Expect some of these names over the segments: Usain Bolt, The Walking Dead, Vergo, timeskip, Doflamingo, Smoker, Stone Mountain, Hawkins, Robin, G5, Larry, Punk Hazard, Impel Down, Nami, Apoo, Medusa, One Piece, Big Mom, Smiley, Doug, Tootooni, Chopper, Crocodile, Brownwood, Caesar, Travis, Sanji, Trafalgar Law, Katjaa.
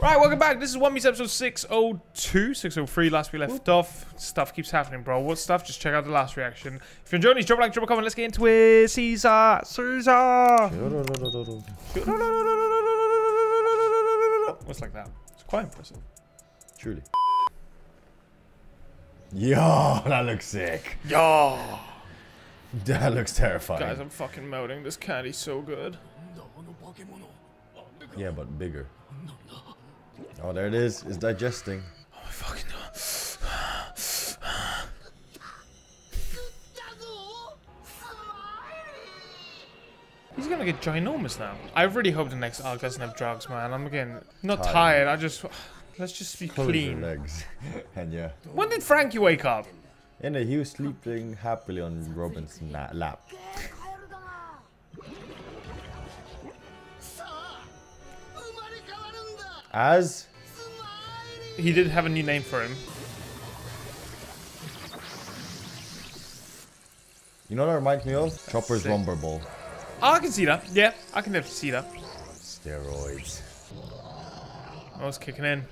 Right, welcome back. This is One Piece episode 602, 603. Last we left off. Stuff keeps happening, bro. What stuff? Just check out the last reaction. If you're enjoying these, drop a like, drop a comment. Let's get into it. Caesar! Caesar! What's like that? It's quite impressive. Truly. Yo, that looks sick. Yo! That looks terrifying. Guys, I'm fucking melting. This candy's so good. Yeah, but bigger. Oh, there it is. It's digesting. Oh my fucking god. He's gonna get ginormous now. I really hope the next arc doesn't have drugs, man. I'm again not tired. I just let's just be clean. Your legs. And yeah. When did Frankie wake up? And he was sleeping happily on Robin's lap. As he did have a new name for him. You know what that reminds me of? That's Chopper's sick. Rumble Ball. Oh, I can see that. Yeah, I can definitely see that. Steroids. I was kicking in.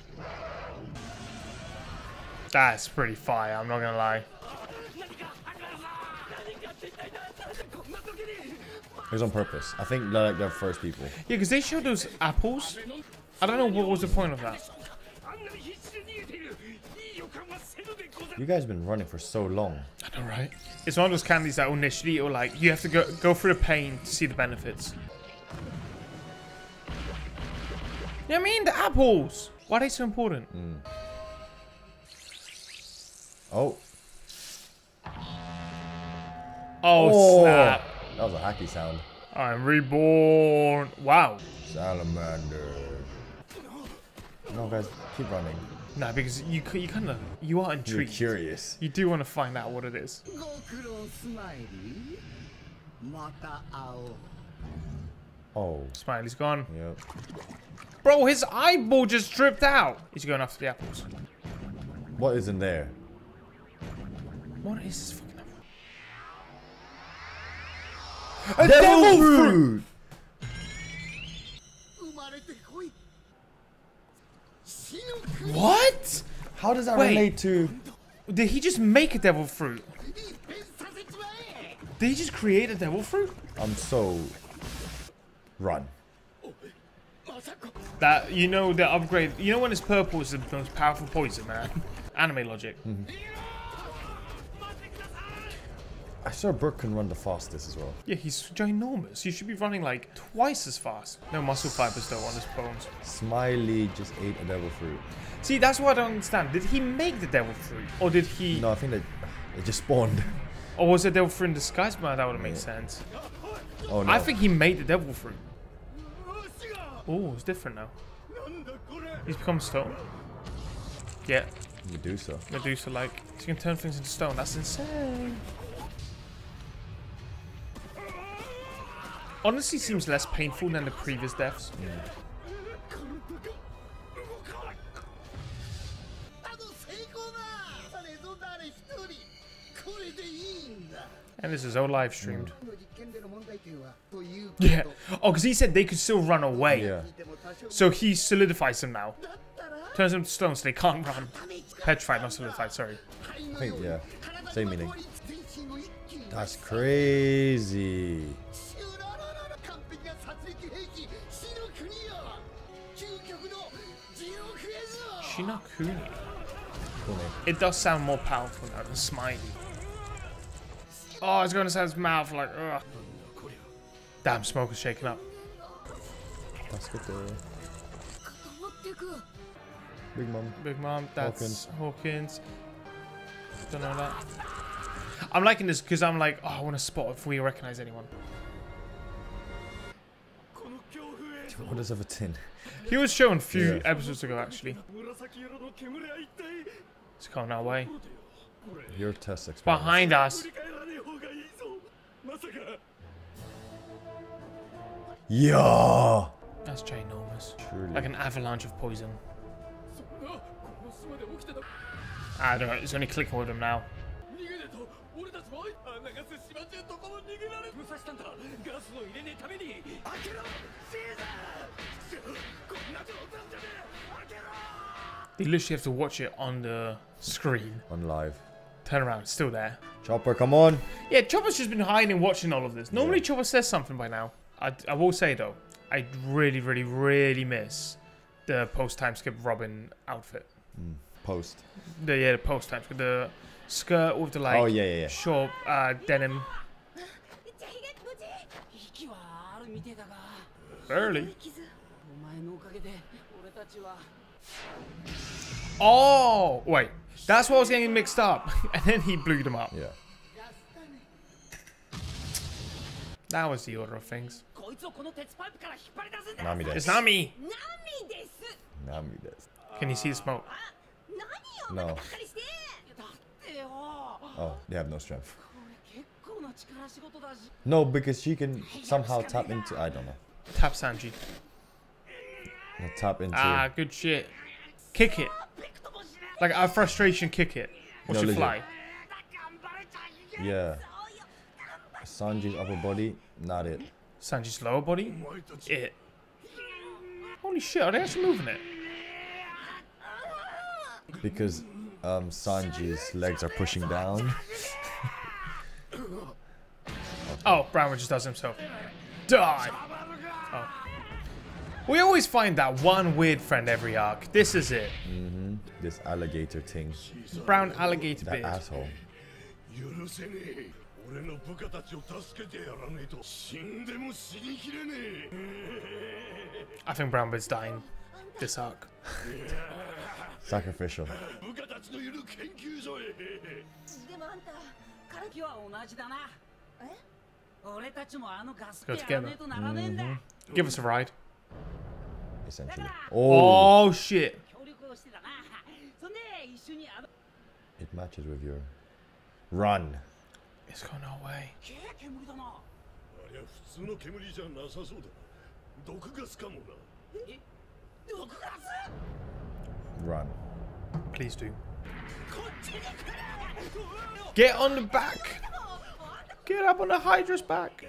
That's pretty fire, I'm not gonna lie. It was on purpose. I think they're like the first people. Yeah, because they showed those apples. I don't know what was the point of that. You guys have been running for so long. I know, right? It's one of those candies that initially, or like, you have to go through the pain to see the benefits. You know what I mean? The apples! Why are they so important? Mm. Oh. Oh, snap. That was a hacky sound. I'm reborn. Wow. Salamander. No, guys, keep running. No, because you kind of, you are intrigued. You're curious. You do want to find out what it is. Oh. Smiley's gone. Yep. Bro, his eyeball just dripped out. He's going after the apples. What is in there? What is this fucking apple? A devil fruit! What? How does that relate to... Did he just make a devil fruit? Did he just create a devil fruit? I'm so... Run. That, you know, the upgrade... You know when it's purple is the most powerful poison, man? Anime logic. Mm-hmm. I swear Brooke can run the fastest as well. Yeah, he's ginormous. He should be running like twice as fast. No muscle fibers though on his bones. Smiley just ate a devil fruit. See, that's what I don't understand. Did he make the devil fruit? Or did he... No, I think it just spawned. Or was the devil fruit in disguise? Man, that would have made sense. Oh, no. I think he made the devil fruit. Oh, it's different now. He's become stone. Yeah. Medusa. Medusa, like, she can turn things into stone. That's insane. Honestly seems less painful than the previous deaths. Yeah. And this is all live streamed. Yeah. Oh, because he said they could still run away. Yeah. So he solidifies them now. Turns them to stone so they can't run. Petrified, not solidified, sorry. I think, yeah. Same meaning. That's crazy. Shinakuni. Cool. It does sound more powerful now than Smiley. Oh, it's going to sound his mouth like. Ugh. Damn, Smoker's shaking up. That's good though. Big Mom. Big Mom. That's Hawkins. Don't know that. I'm liking this because I'm like, oh, I want to spot if we recognize anyone. What is of a tin? He was shown a few episodes ago, actually. It's coming our way. Your test experience. Behind us. Yeah. That's ginormous. Truly. Like an avalanche of poison. I don't know. It's only clicking with him now. You literally have to watch it on the screen. On live. Turn around, it's still there. Chopper, come on. Yeah, Chopper's just been hiding and watching all of this. Normally, yeah. Chopper says something by now. I will say, though, I really, really, really miss the post-time skip Robin outfit. Mm, post. The post-time skip. The skirt with the, like, oh, yeah. short denim. Barely. Oh, wait. That's what I was getting mixed up. And then he blew them up. Yeah. That was the order of things. Nami desu. It's Nami. Nami desu. Can you see the smoke? No. Oh, they have no strength. No, because she can somehow tap into... I don't know. Tap Sanji. No, tap into... Ah, good shit. Kick it. Like, our frustration, kick it. Or no, she fly. Yeah. Sanji's upper body, not it. Sanji's lower body? It. Holy shit, are they actually moving it? Because Sanji's legs are pushing down. Oh, Brownwood just does himself. Die! Oh. We always find that one weird friend every arc. This is it. Mm-hmm. This alligator thing. Brown alligator beard. That asshole. I think Brownwood's dying this arc. Sacrificial. Go together. Mm-hmm. Give us a ride. Essentially. Oh. Oh shit! It matches with your run. It's gone away. Run. Please do. Get on the back. Get up on the Hydra's back.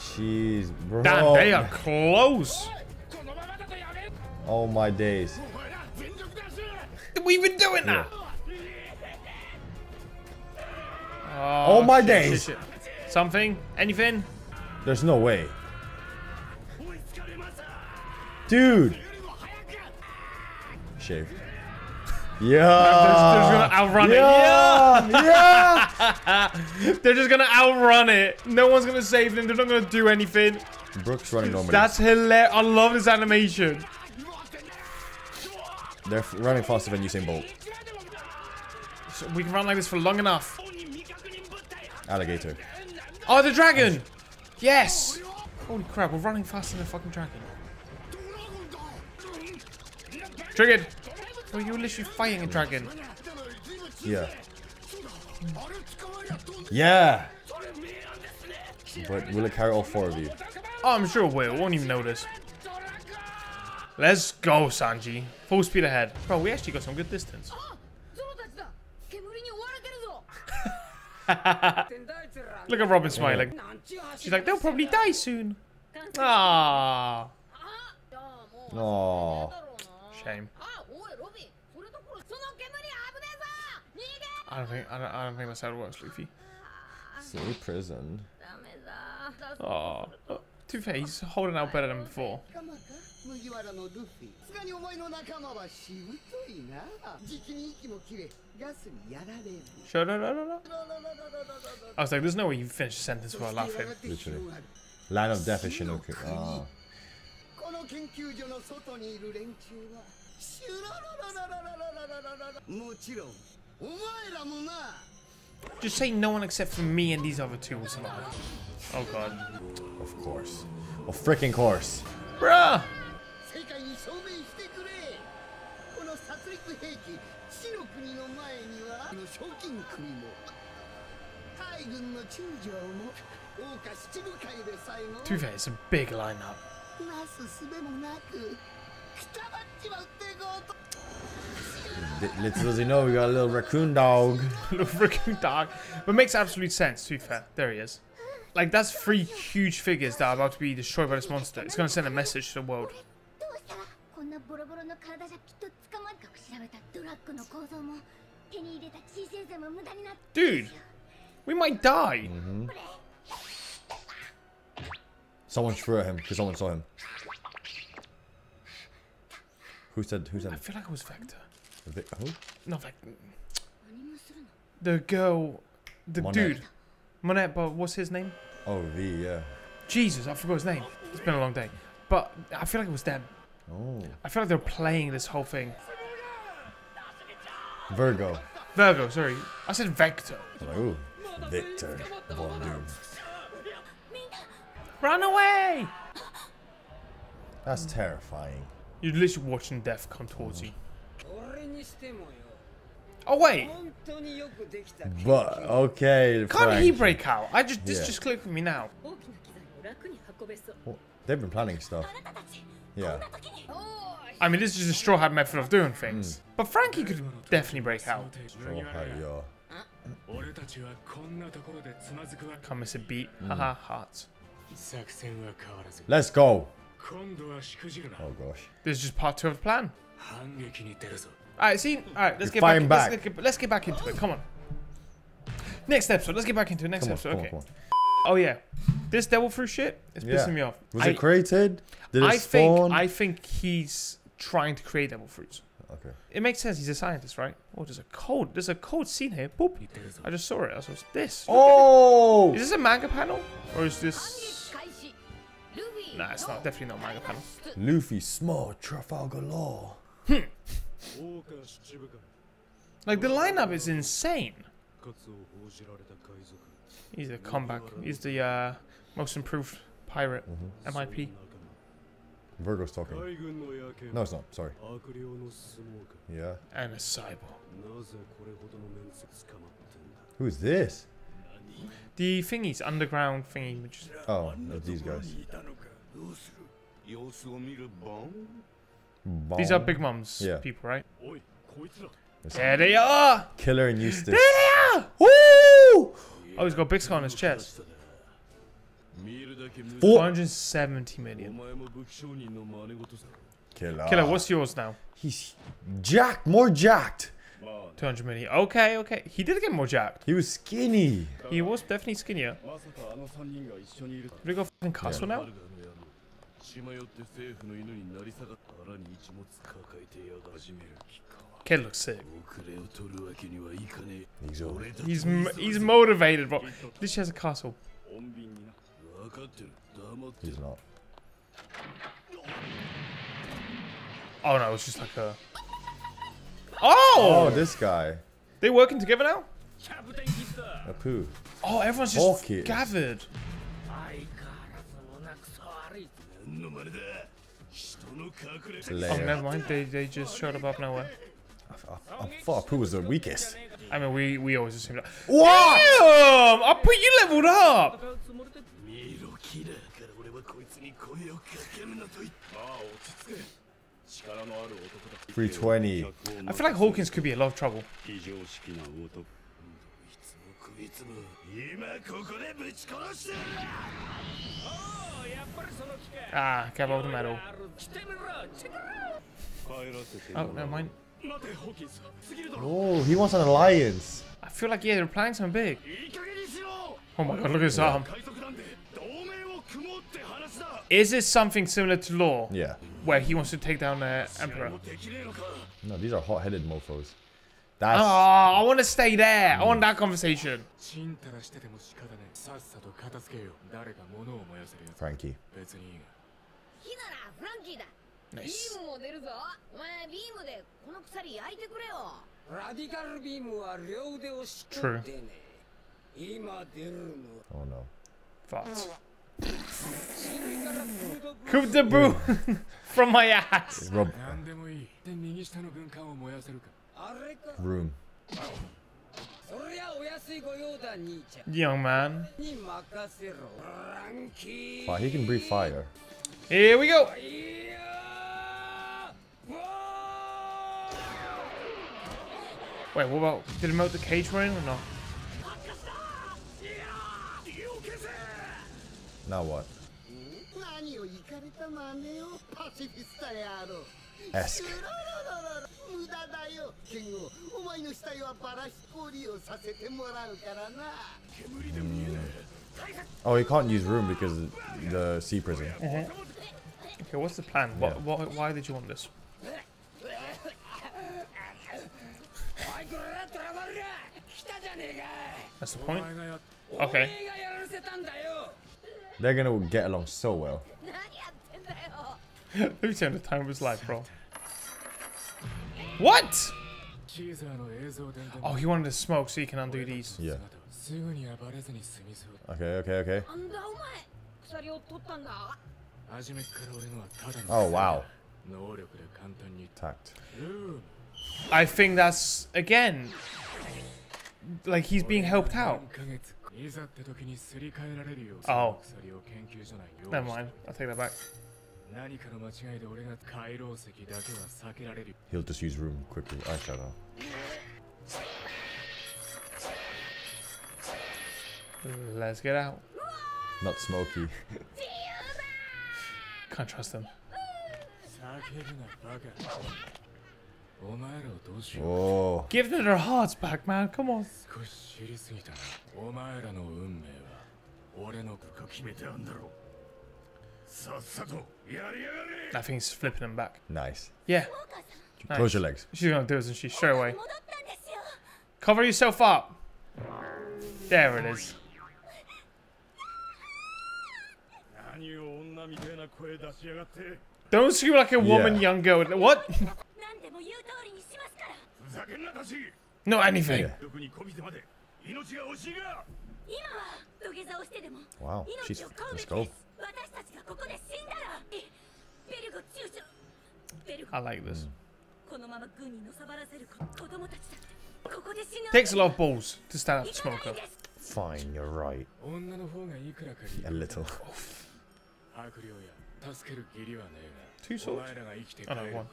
Jeez, bro. Damn, they are close. Oh my days. We've been doing that. Yeah. Oh my shit, days. Shit. Something? Anything? There's no way. Dude. Shave. Yeah, they're just gonna outrun it. They're just gonna outrun it. No one's gonna save them. They're not gonna do anything. Brooks running normally. That's hilarious. I love this animation. They're running faster than Usain Bolt. So we can run like this for long enough. Alligator. Oh, the dragon. Yes. Holy crap! We're running faster than the fucking dragon. Triggered. Oh, you're literally fighting a dragon. Yeah. Yeah. But will it carry all four of you? Oh, I'm sure it will. Won't even notice. Let's go, Sanji. Full speed ahead. Bro, we actually got some good distance. Look at Robin smiling. Yeah. She's like, they'll probably die soon. Ah. Oh. Shame. I don't think that's how it works, Luffy. See, prison. Oh, Two-Face holding out better than before. I was like, there's no way you finish a sentence without laughing. Literally, line of death is Shinoku. Oh. Just say no one except for me and these other two will survive. Oh god. Of course. Of freaking course. Bruh! Two-Face, it's a big lineup. Little does he know, we got a little raccoon dog. Little raccoon dog. But it makes absolute sense, to be fair. There he is. Like, that's three huge figures that are about to be destroyed by this monster. It's going to send a message to the world. Dude, we might die. Mm-hmm. Someone threw at him because someone saw him. Who said? I feel like it was Vector. Who? Not Vector. The girl, the dude. Monette, but what's his name? Oh, Jesus, I forgot his name. It's been a long day. But I feel like it was them. Oh. I feel like they're playing this whole thing. Vergo. Vergo, sorry. I said Vector. Oh, Victor. Run away! That's terrifying. You're literally watching death come towards you. Oh wait! But okay. Can't he break out? This just clicked with me now. Well, they've been planning stuff. Yeah. I mean, this is just a straw hat method of doing things. Mm. But Frankie could definitely break out. Straw hat, yeah. Can't miss a beat. Haha, hearts. Let's go. Oh gosh. This is just part two of the plan. Alright, see? Alright, let's get back into it. Come on. Next episode. Let's get back into it. Next episode. Okay. Oh yeah. This devil fruit shit is pissing me off. Was it created? Did it spawn? I think he's trying to create devil fruits. Okay. It makes sense. He's a scientist, right? Oh, there's a cold scene here. Boop. I just saw it. I saw this. Oh! Is this a manga panel? Or is this... Nah, it's not. Definitely not a manga panel. Luffy, small Trafalgar Law. Hmm. Like, the lineup is insane. He's a comeback. He's the most improved pirate. Mm-hmm. MIP. Virgo's talking. No, it's not. Sorry. Yeah. And a cyborg. Who is this? The thingies, underground thingy. Which is... Oh, these guys. Bomb? These are Big Mom's people, right? There they are! Killer and Eustace. There they are! Woo! Oh, he's got big scar on his chest. 470 million. Killer, what's yours now? He's jacked, more jacked. 200 million. Okay, okay. He did get more jacked. He was skinny. He was definitely skinnier. We got fucking castle now? Kid looks sick. He's motivated, bro. This has a castle. He's not. Oh no, it's just like a... Oh! Oh, this guy. They working together now? Apoo. Oh, everyone's just gathered. Oh, never mind. They just showed up out of nowhere. I thought Apoo was the weakest. I mean, we always assumed that. What? Damn! Apoo, you leveled up! $320. I feel like Hawkins could be a lot of trouble. Ah, grab all the metal. Oh, never mind. Oh, he wants an alliance. I feel like, yeah, they're planning something big. Oh my god, look at his arm. Is this something similar to Law? Yeah. Where he wants to take down the Emperor? No, these are hot-headed mofos. That's... Oh, I want to stay there. I want that conversation. Frankie. Nice. True. Oh no. Farts. Coup de boue from my ass. Room. Young man. Wow, he can breathe fire. Here we go. Wait, what about... Did it melt the cage for him or not? Now what? Ask. Oh, he can't use room because of the sea prison. Okay, what's the plan? Yeah. Why did you want this? That's the point. Okay. They're gonna get along so well. Let me turn the time of his life, bro. What? Oh, he wanted to smoke so he can undo these. Yeah. Okay. Oh, wow. Tact. I think that's, again, like he's being helped out. Oh. Never mind. I'll take that back. He'll just use room quickly. Eyeshadow. Let's get out. Not smoky. Can't trust him. Oh. Give them their hearts back, man. Come on. I think he's flipping him back. Nice. Yeah. Nice. Close your legs. She's gonna do it, and she straight away. Cover yourself up. There it is. Don't scream like a woman, young girl. What? No, anything. Yeah. Wow. Let's go. I like this. Takes a lot of balls to stand up to Smoker. Fine, you're right. A little. Two swords? Oh, no, one.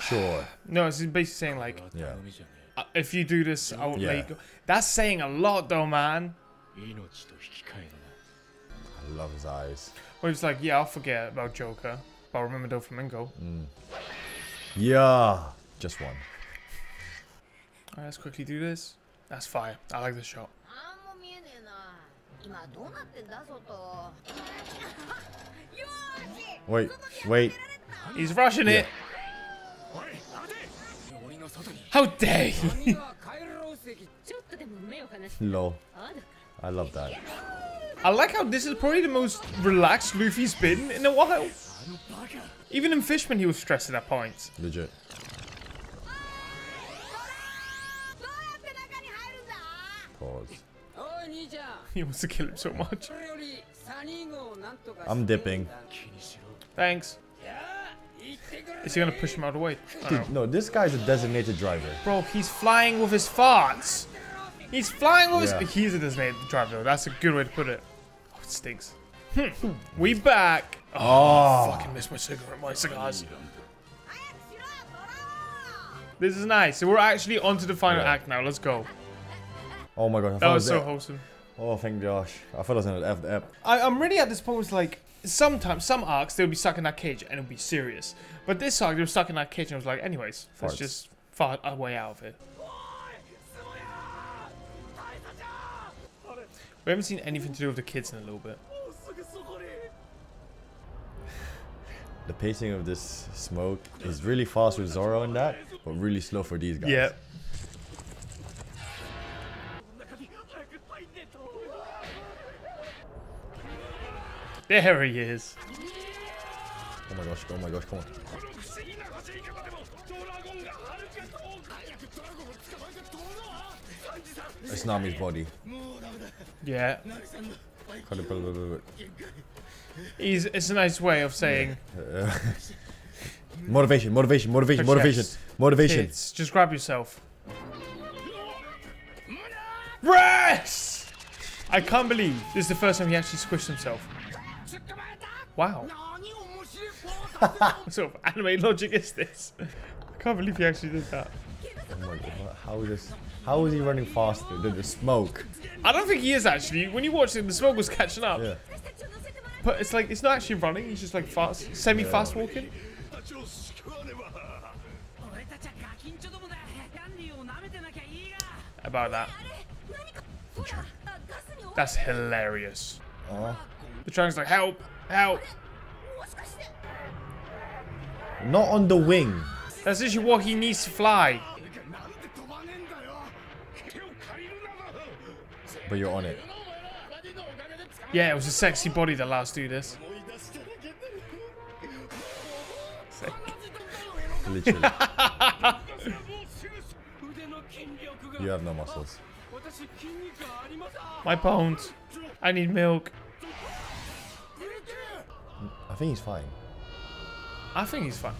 Sure. No, it's basically saying like, if you do this, I will let you go. That's saying a lot though, man. I love his eyes. Well, he's like, yeah, I'll forget about Joker, but I'll remember Doflamingo. Yeah. Just one. Alright, let's quickly do this. That's fire. I like this shot. Wait. He's rushing it. How dare you? Lol. I love that. I like how this is probably the most relaxed Luffy's been in a while. Even in Fishman, he was stressing at points. Legit. Pause. He wants to kill him so much. I'm dipping. Thanks. Is he gonna push him out of the way? Dude, no, this guy's a designated driver. Bro, he's flying with his farts. He's flying with his... He's a designated driver, though. That's a good way to put it. Oh, it stinks. We back. Oh, I fucking missed my cigarette, my cigars. This is nice. We're actually onto the final act now. Let's go. Oh my god. That was so wholesome. Oh, thank gosh. I thought I was gonna F the app. I'm really at this point where it's like, sometimes, some arcs, they'll be stuck in that cage and it'll be serious. But this arc, they were stuck in that cage and I was like, anyways, let's just fart our way out of it. We haven't seen anything to do with the kids in a little bit. The pacing of this smoke is really fast with Zoro in that, but really slow for these guys. Yeah. There he is. Oh my gosh, come on. It's Nami's body. Yeah. It's a nice way of saying... Motivation. Kids, just grab yourself. Rest! I can't believe this is the first time he actually squished himself. Wow. What sort of anime logic is this? I can't believe he actually did that. Oh my God, how is he running faster than the smoke? I don't think he is actually. When you watch him, the smoke was catching up. Yeah. But it's like, it's not actually running. He's just like fast, semi-fast walking. About that. That's hilarious. The dragon's like, help, help. Not on the wing. That's literally what he needs to fly. But you're on it. Yeah, it was a sexy body that last do this. Literally. You have no muscles. My bones. I need milk. I think he's fine. I think he's fine.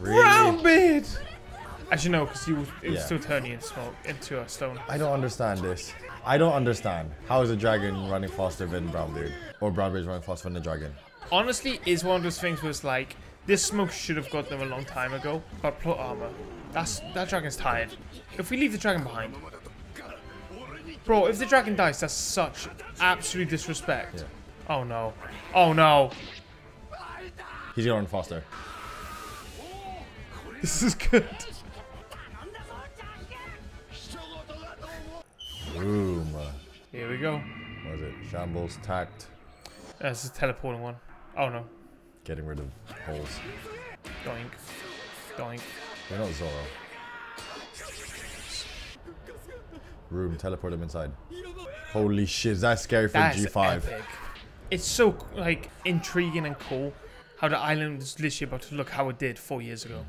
Really? Roundbeard! Actually, no, because it was still turning into a stone. I don't understand this. I don't understand. How is a dragon running faster than Brownbeard? Or Brownbeard's running faster than the dragon? Honestly, it's one of those things where it's like, this smoke should have got them a long time ago, but plot armor. That dragon's tired. If we leave the dragon behind. Bro, if the dragon dies, that's such absolute disrespect. Yeah. Oh no. Oh no. He's gonna run faster. This is good. Boom. Here we go. What is it? Shambles tact. This is a teleporting one. Oh no. Getting rid of holes. Doink. Doink. They're not Zoro. Room, teleport him inside. Holy shit, that's scary for G5. Epic. It's so like intriguing and cool. How the island is literally about to look how it did 4 years ago.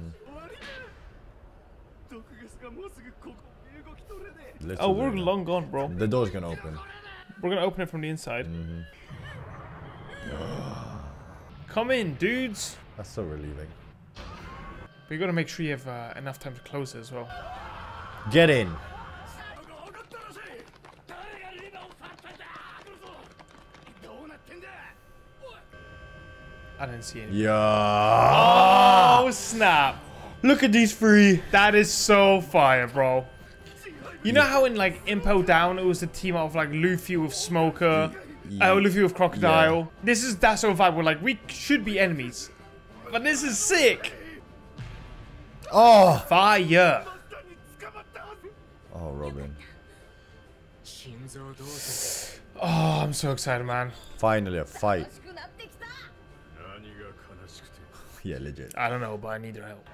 Mm-hmm. Oh, we're long gone, bro. The door's gonna open. We're gonna open it from the inside. Mm-hmm. Come in, dudes. That's so relieving. We gotta make sure you have enough time to close it as well. Get in. I didn't see it. Yeah. Oh, snap. Look at these three. That is so fire, bro. You know how in like Impel Down, it was a team of like Luffy with Smoker, Luffy with Crocodile. Yeah. This is that sort of vibe. We're like, we should be enemies. But this is sick. Oh. Fire. Oh, Robin. Oh, I'm so excited, man. Finally, a fight. Yeah, legit. I don't know, but I need their help.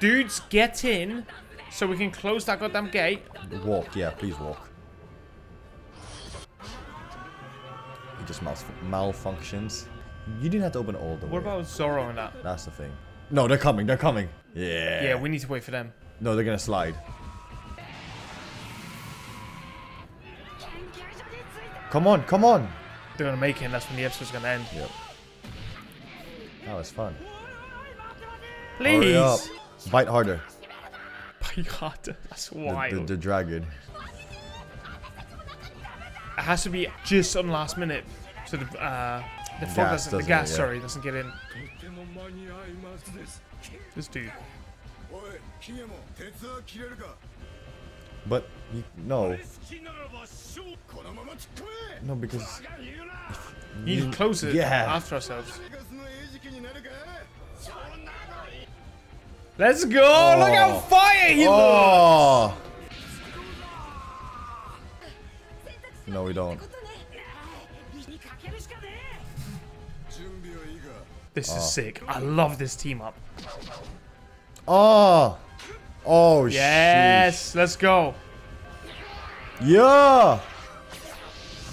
Dudes, get in so we can close that goddamn gate. Walk, yeah, please walk. He just malfunctions. You didn't have to open all the way. What about Zoro and that? That's the thing. No, they're coming, they're coming. Yeah. Yeah, we need to wait for them. No, they're gonna slide. Come on, come on. They're gonna make it, and that's when the episode's gonna end. Yep. That was fun. Please! Bite harder. Bite harder? That's wild. The dragon. It has to be just on last minute. So the fog doesn't, the gas, sorry, doesn't get in. This dude. But, no. No, because... You need to close it after ourselves. Let's go! Oh. Look how fire he looks! No, we don't. This is sick. I love this team up. Oh! Oh, shit. Yes! Sheesh. Let's go! Yeah!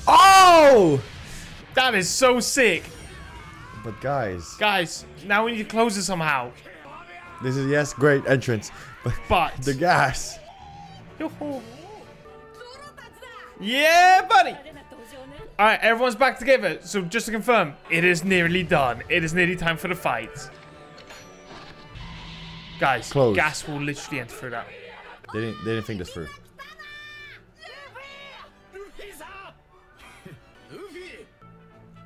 Oh! That is so sick! But guys... Guys, now we need to close it somehow. This is, yes, great entrance. But... the gas. Yo-ho. Yeah, buddy. All right, everyone's back together. So just to confirm, it is nearly done. It is nearly time for the fight. Guys, close. Gas will literally enter through that. They didn't think this through.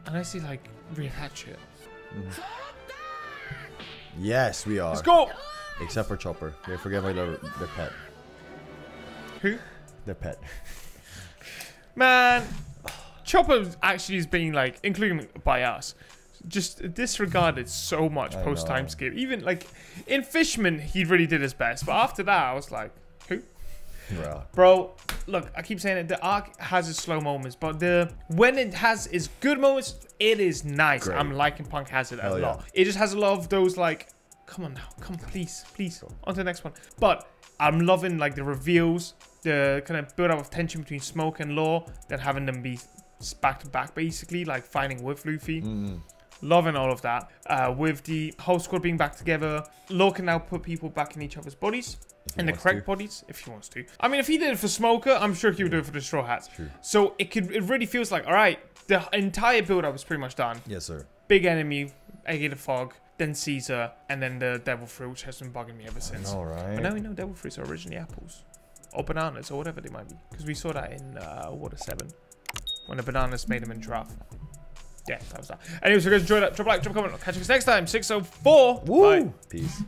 And I see, like, reattach it. Mm-hmm. Yes, we are. Let's go! Except for Chopper. We forget about the pet. Who? Their pet. Man, Chopper actually has been, like, including by us, just disregarded so much post time skip. Even like in Fishman, he really did his best, but after that, I was like, who? Bro, look, I keep saying it. The arc has its slow moments, but when it has its good moments, it is nice. Great. I'm liking Punk Hazard a lot. It just has a lot of those like, come on now, come on, please, please, on to the next one. But I'm loving like the reveals, the kind of build up of tension between Smoke and Law, then having them be back to back, basically like fighting with Luffy. Loving all of that, with the whole squad being back together. Law can now put people back in each other's bodies, in the correct bodies, if he wants to. I mean, if he did it for Smoker, I'm sure he would do it for the Straw Hats. True. So it really feels like, all right, the entire build-up is pretty much done. Yes, sir. Big enemy, aka the Fog, then Caesar, and then the Devil Fruit, which has been bugging me ever since. All right. But now we know Devil Fruits are originally apples, or bananas, or whatever they might be, because we saw that in Water 7 when the bananas made them in draft. Yeah, that was that. Anyways, if you guys enjoyed that, drop a like, drop a comment. I'll catch you guys next time. 604. Woo. Bye. Peace.